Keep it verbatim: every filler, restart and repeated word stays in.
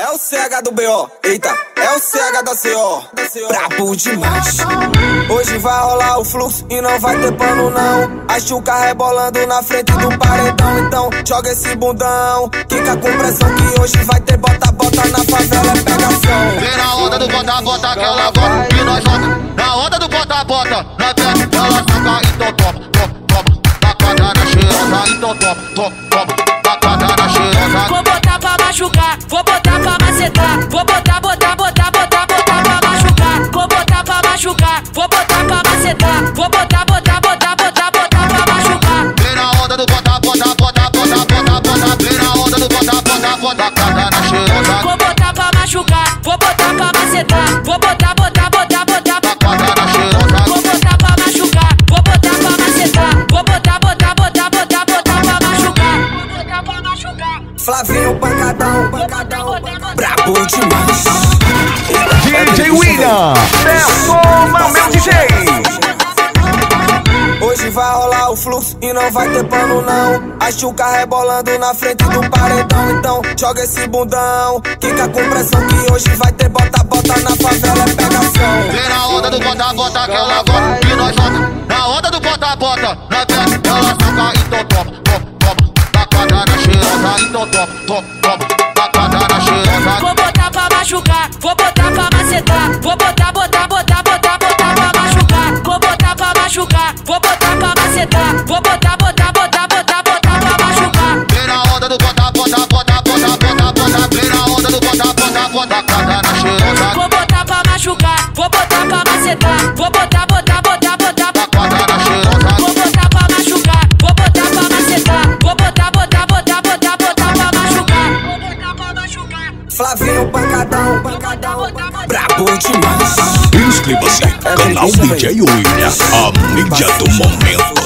É o C H do B O, eita, é o C H da C O. Brabo demais. Hoje vai rolar o fluxo e não vai ter pano não. A chuca rebolando na frente do paredão. Então joga esse bundão, fica com pressão que hoje vai ter bota, bota na favela, é pegação. Vem na onda do bota, bota que ela bota e nós bota. Na onda do bota, bota, na pele ela saca, então toma, toma, toma. Da quadrada cheirosa, então toma, toma, toma. Vou botar pra machucar, vou botar pra macetar. Vou botar, botar, botar, botar, botar pra machucar. Vou botar pra machucar, vou botar pra macetar. Vou botar, botar, botar, botar, botar pra machucar. Vem na onda do botar, botar, botar, botar, botar, botar. Vem na onda do botar, botar, botar, botar cheirosa. Vou botar pra machucar, vou botar pra macetar. Vou botar, botar, botar, botar, botar cheirosa. Vou botar pra machucar, vou botar pra macetar. Vou botar, botar, botar, botar, botar pra machucar. Flavinho Pancadão, Pancadão, brabo demais. D J William, performa meu D J. Hoje vai rolar o fluxo e não vai ter pano não. A chuca rebolando na frente do paredão. Então joga esse bundão, fica com pressão que hoje vai ter bota, bota na favela, é pegação. Vem na onda do bota, bota que ela bota e nós bota. Na onda do bota, bota, na pele ela saca, então toma, toma. Vou botar pra machucar, vou botar pra macetar. Vou botar, botar, botar, botar, botar pra machucar. Vou botar pra machucar, vou botar pra macetar. Vou botar, botar, botar, botar, botar pra machucar. Vem na onda do botar, botar, botar, botar, botar, botar. Vem na onda do botar, botar, botar, botar cheirosa. Vou botar pra machucar, vou botar pra macetar. Vou botar, botar, botar, botar, botar cheirosa. Vou botar pra machucar, vou botar pra macetar. Vou botar, botar, botar, botar, botar. Flavinho Pancadão, Pancadão, brabo demais. Inscreva-se, canal D J William, a mídia do momento.